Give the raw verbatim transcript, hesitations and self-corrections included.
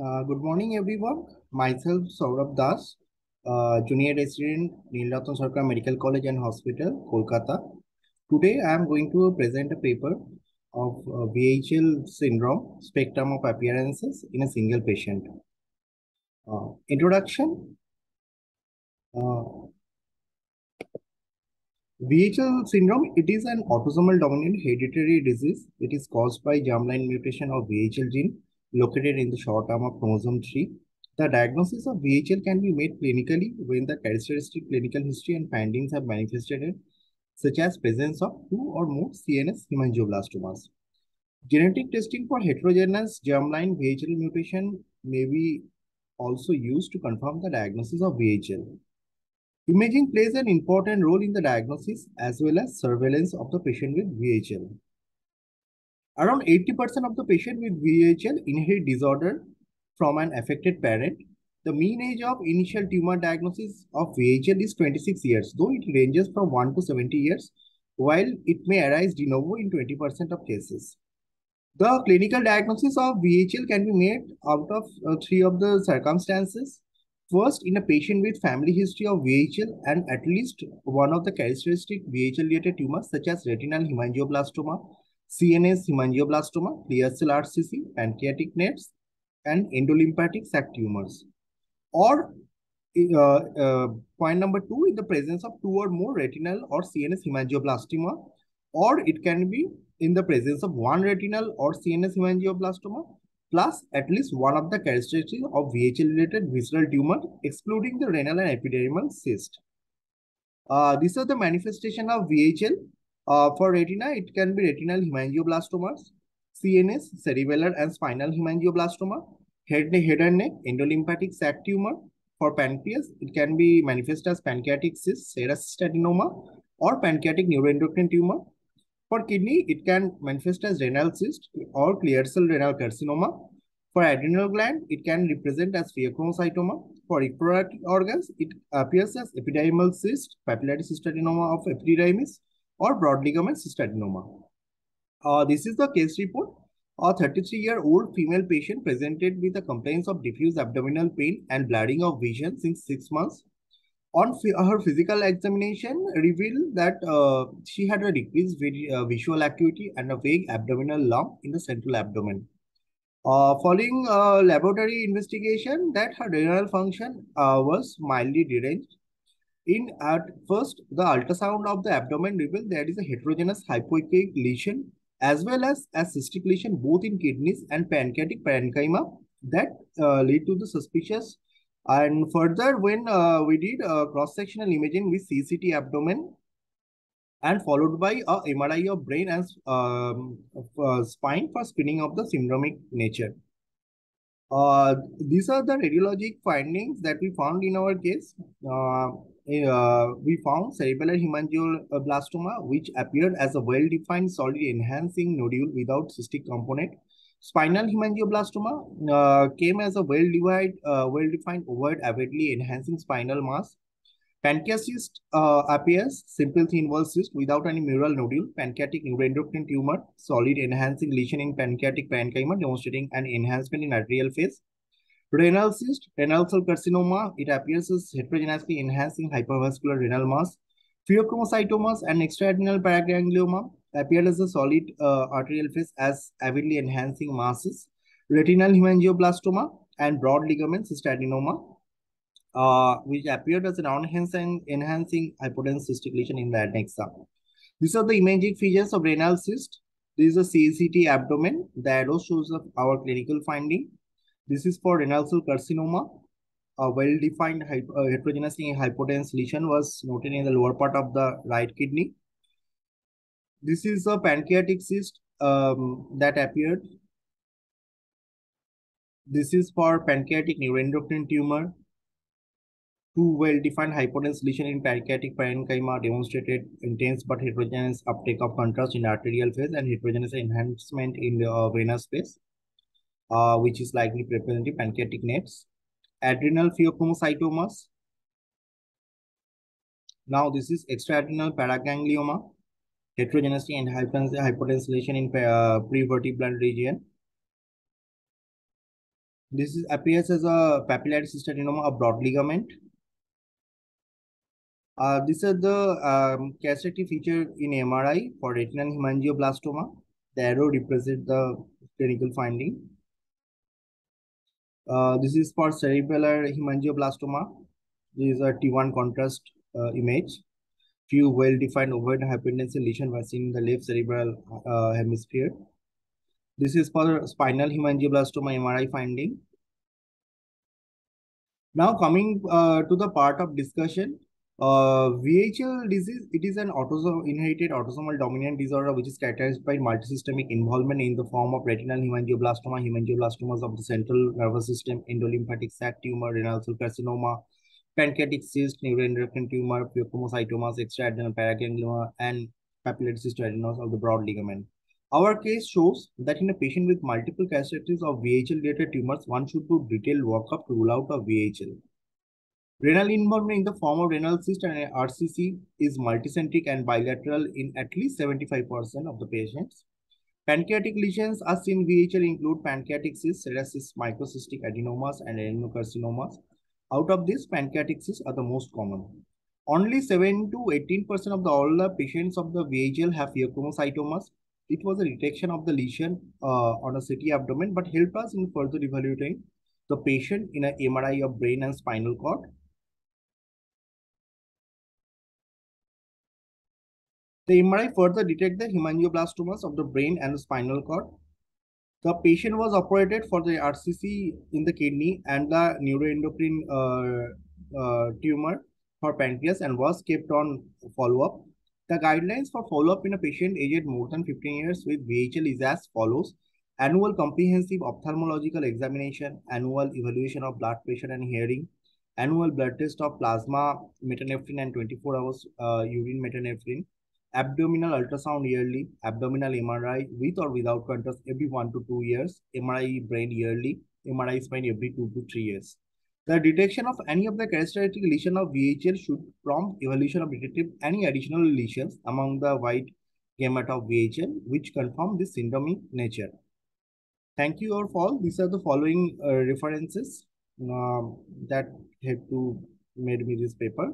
Uh, good morning, everyone. Myself, Saurabh Das, uh, Junior Resident, Nilratan Sarkar Medical College and Hospital, Kolkata. Today, I am going to present a paper of uh, V H L syndrome, spectrum of appearances in a single patient. Uh, introduction. Uh, V H L syndrome, it is an autosomal dominant hereditary disease. It is caused by germline mutation of V H L gene located in the short arm of chromosome three. The diagnosis of V H L can be made clinically when the characteristic clinical history and findings are manifested, in, such as presence of two or more C N S hemangioblastomas. Genetic testing for heterogeneous germline V H L mutation may be also used to confirm the diagnosis of V H L. Imaging plays an important role in the diagnosis as well as surveillance of the patient with V H L. Around eighty percent of the patients with V H L inherit disorder from an affected parent. The mean age of initial tumor diagnosis of V H L is twenty-six years, though it ranges from one to seventy years, while it may arise de novo in twenty percent of cases. The clinical diagnosis of V H L can be made out of uh, three of the circumstances. First, in a patient with family history of V H L and at least one of the characteristic V H L-related tumors such as retinal hemangioblastoma, C N S hemangioblastoma, clear cell R C C, pancreatic N E Ts, and endolymphatic sac tumors. Or uh, uh, point number two, in the presence of two or more retinal or C N S hemangioblastoma, or it can be in the presence of one retinal or C N S hemangioblastoma, plus at least one of the characteristics of V H L-related visceral tumor, excluding the renal and epidermal cyst. Uh, these are the manifestation of V H L. Uh, for retina, it can be retinal hemangioblastomas, C N S, cerebellar and spinal hemangioblastoma, head, head and neck, endolymphatic sac tumor. For pancreas, it can be manifest as pancreatic cyst, serous adenoma, or pancreatic neuroendocrine tumor. For kidney, it can manifest as renal cyst or clear cell renal carcinoma. For adrenal gland, it can represent as pheochromocytoma. For reproductive organs, it appears as epidermal cyst, papillary cystadenoma of epidermis, or broad ligament cystadenoma. Uh, this is the case report. A thirty-three-year-old female patient presented with the complaints of diffuse abdominal pain and blurring of vision since six months. On her physical examination, revealed that uh, she had a decreased visual acuity and a vague abdominal lump in the central abdomen. Uh, following uh, laboratory investigation, that her renal function uh, was mildly deranged. In at first, the ultrasound of the abdomen revealed there is a heterogeneous hypoechoic lesion as well as a cystic lesion both in kidneys and pancreatic parenchyma that uh, lead to the suspicious. And further, when uh, we did uh, cross-sectional imaging with C C T abdomen and followed by a M R I of brain and um, uh, spine for screening of the syndromic nature. Uh, these are the radiologic findings that we found in our case. Uh, Uh, we found cerebellar hemangioblastoma, which appeared as a well-defined solid enhancing nodule without cystic component. Spinal hemangioblastoma uh, came as a well-defined uh, well overt avidly enhancing spinal mass. Pancreas cyst uh, appears simple thin wall cyst without any mural nodule. Pancreatic neuroendocrine tumor, solid enhancing lesion in pancreatic parenchyma demonstrating an enhancement in arterial phase. Renal cyst, renal cell carcinoma, it appears as heterogeneously enhancing hypervascular renal mass. Pheochromocytomas and extraadrenal paraganglioma appear as a solid uh, arterial phase as avidly enhancing masses. Retinal hemangioblastoma and broad ligament cystadenoma, uh, which appeared as an enhancing, enhancing hypotense cystic lesion in the adnexa. These are the imaging features of renal cyst. This is a C C T abdomen. The arrow shows up our clinical finding. This is for renal cell carcinoma. A well-defined uh, heterogeneously hypotense lesion was noted in the lower part of the right kidney. This is a pancreatic cyst um, that appeared. This is for pancreatic neuroendocrine tumor. Two well-defined hypotense lesion in pancreatic parenchyma demonstrated intense but heterogeneous uptake of contrast in arterial phase and heterogeneous enhancement in the uh, venous phase. Uh, which is likely prevalent in pancreatic N E Ts, adrenal pheochromocytomas. Now this is extraadrenal paraganglioma, heterogeneity and hypotension in uh, prevertebral region. This is, appears as a papillary cystadenoma of broad ligament. Uh, these are the um, castrative feature in M R I for retinal hemangioblastoma. The arrow represents the clinical finding. Uh, this is for cerebellar hemangioblastoma. This is a T one contrast uh, image. Few well-defined overt hypertensive lesion was seen in the left cerebral uh, hemisphere. This is for spinal hemangioblastoma M R I finding. Now coming uh, to the part of discussion, uh, V H L disease, it is an autosomal inherited autosomal dominant disorder which is characterized by multisystemic involvement in the form of retinal hemangioblastoma, hemangioblastomas of the central nervous system, endolymphatic sac tumor, renal cell carcinoma, pancreatic cyst, neuroendocrine tumor, pheochromocytomas, extraadrenal paraganglioma, and papillary cystadenomas of the broad ligament. Our case shows that in a patient with multiple characteristics of V H L-related tumors, one should do detailed workup to rule out a V H L. Renal involvement in the form of renal cyst and R C C is multicentric and bilateral in at least seventy-five percent of the patients. Pancreatic lesions as in V H L include pancreatic cysts, serous microcystic adenomas, and adenocarcinomas. Out of this, pancreatic cysts are the most common. Only seven to eighteen percent of the, all the patients of the V H L have pheochromocytomas. It was a detection of the lesion uh, on a C T abdomen, but helped us in further evaluating the patient in an M R I of brain and spinal cord. The M R I further detected the hemangioblastomas of the brain and the spinal cord. The patient was operated for the R C C in the kidney and the neuroendocrine uh, uh, tumor for pancreas and was kept on follow-up. The guidelines for follow-up in a patient aged more than fifteen years with V H L is as follows: annual comprehensive ophthalmological examination, annual evaluation of blood pressure and hearing, annual blood test of plasma metanephrine and twenty-four hours uh, urine metanephrine, abdominal ultrasound yearly, abdominal M R I with or without contrast every one to two years, M R I brain yearly, M R I spine every two to three years. The detection of any of the characteristic lesion of V H L should prompt evaluation of detective any additional lesions among the wide gamut of V H L which confirm this syndromic nature. Thank you all for all. These are the following uh, references uh, that helped to made me this paper.